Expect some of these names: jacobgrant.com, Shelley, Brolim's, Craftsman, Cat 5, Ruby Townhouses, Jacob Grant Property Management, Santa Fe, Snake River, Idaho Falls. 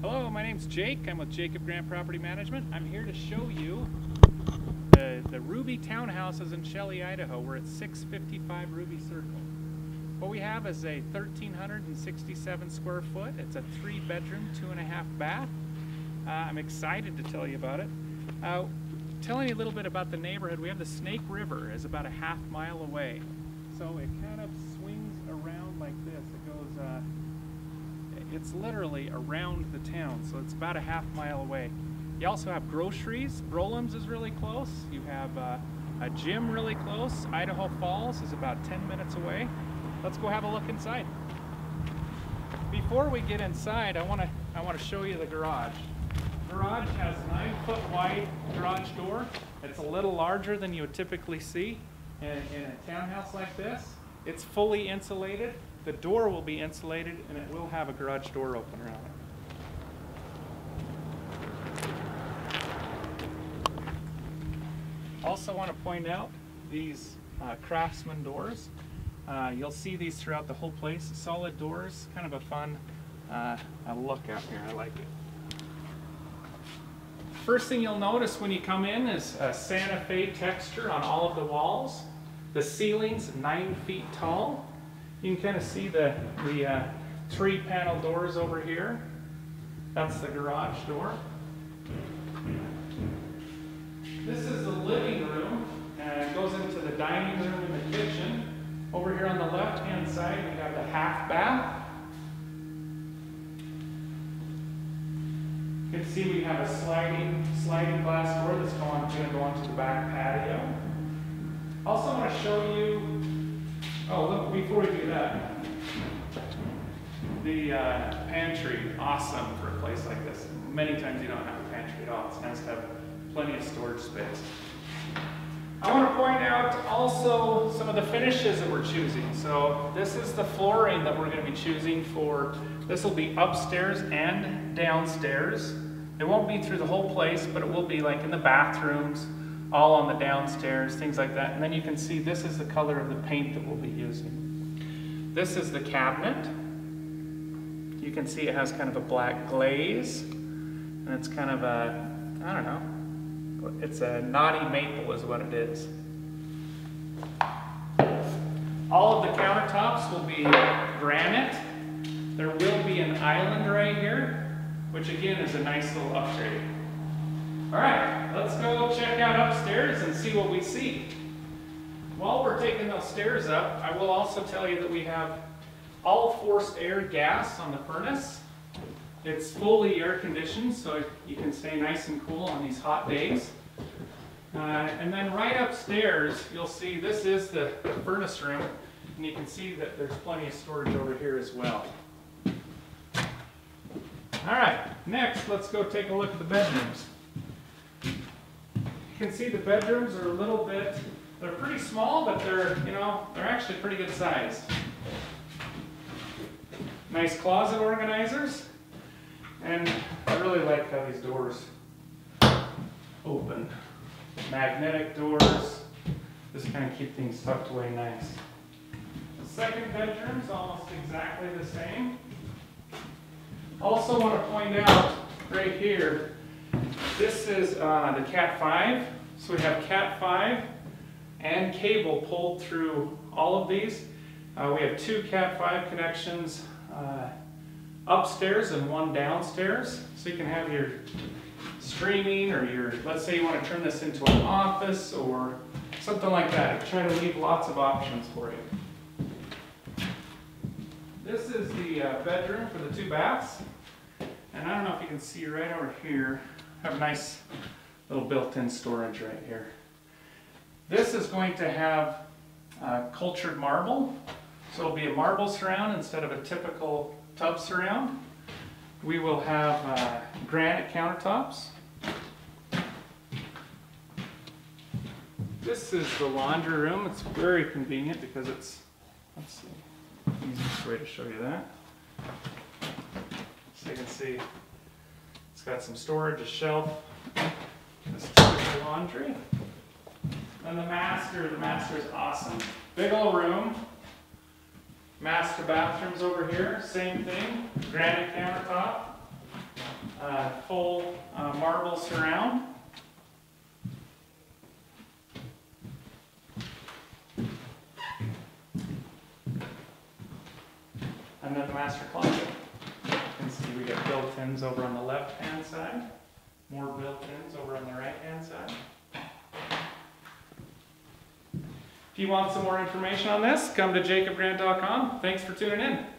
Hello, my name's Jake. I'm with Jacob Grant Property Management. I'm here to show you the Ruby Townhouses in Shelley, Idaho. We're at 655 Ruby Circle. What we have is a 1,367 square foot. It's a 3-bedroom, 2.5 bath. I'm excited to tell you about it. Telling you a little bit about the neighborhood, we have the Snake River is about a half mile away. So it kind of swings around like this. It goes, it's literally around the town, so it's about a half mile away. You also have groceries. Brolim's is really close. You have a gym really close. Idaho Falls is about 10 minutes away. Let's go have a look inside. Before we get inside, I want to show you the garage. The garage has a 9-foot wide garage door. It's a little larger than you would typically see in a townhouse like this. It's fully insulated. The door will be insulated, and it will have a garage door opener on it. Also want to point out these Craftsman doors. You'll see these throughout the whole place. Solid doors, kind of a fun look out here. I like it. First thing you'll notice when you come in is a Santa Fe texture on all of the walls. The ceiling's 9 feet tall. You can kind of see the 3-panel doors over here. That's the garage door. This is the living room, and it goes into the dining room and the kitchen. Over here on the left-hand side, we have the half bath. You can see we have a sliding glass door that's going to go onto the back patio. Also, I want to show you, oh, look, before we do that, the pantry, awesome for a place like this. Many times you don't have a pantry at all. It's nice to have plenty of storage space. I want to point out also some of the finishes that we're choosing. So this is the flooring that we're going to be choosing for. This will be upstairs and downstairs. It won't be through the whole place, but it will be like in the bathrooms, all on the downstairs, things like that. And then you can see this is the color of the paint that we'll be using. This is the cabinet. You can see it has kind of a black glaze, and it's kind of a, I don't know, it's a knotty maple is what it is. All of the countertops will be granite. There will be an island right here, which again is a nice little upgrade. All right, let's go check out upstairs and see what we see. While we're taking those stairs up, I will also tell you that we have all forced air gas on the furnace. It's fully air conditioned, so you can stay nice and cool on these hot days. And then right upstairs, you'll see this is the furnace room, and you can see that there's plenty of storage over here as well. All right, next, let's go take a look at the bedrooms. You can see the bedrooms are a little bit, they're pretty small, but they're, you know, they're actually pretty good sized. Nice closet organizers. And I really like how these doors open. Magnetic doors, just kind of keep things tucked away nice. The second bedroom is almost exactly the same. Also want to point out right here, this is the Cat 5. So we have Cat 5 and cable pulled through all of these. We have 2 Cat 5 connections. Upstairs and one downstairs, so you can have your streaming or your, let's say you want to turn this into an office or something like that. Try to leave lots of options for you. This is the bedroom for the 2 baths, and I don't know if you can see right over here, I have a nice little built-in storage right here. This is going to have cultured marble, so it'll be a marble surround instead of a typical tub surround. We will have granite countertops. This is the laundry room. It's very convenient because it's, let's see, easiest way to show you that. So you can see it's got some storage, a shelf. This is the laundry. And the master is awesome. Big old room. Master bathrooms over here, same thing, granite countertop. coal marble surround. And then the master closet. You can see we get built-ins over on the left-hand side, more built-ins over on the right-hand side. If you want some more information on this, come to jacobgrant.com. Thanks for tuning in.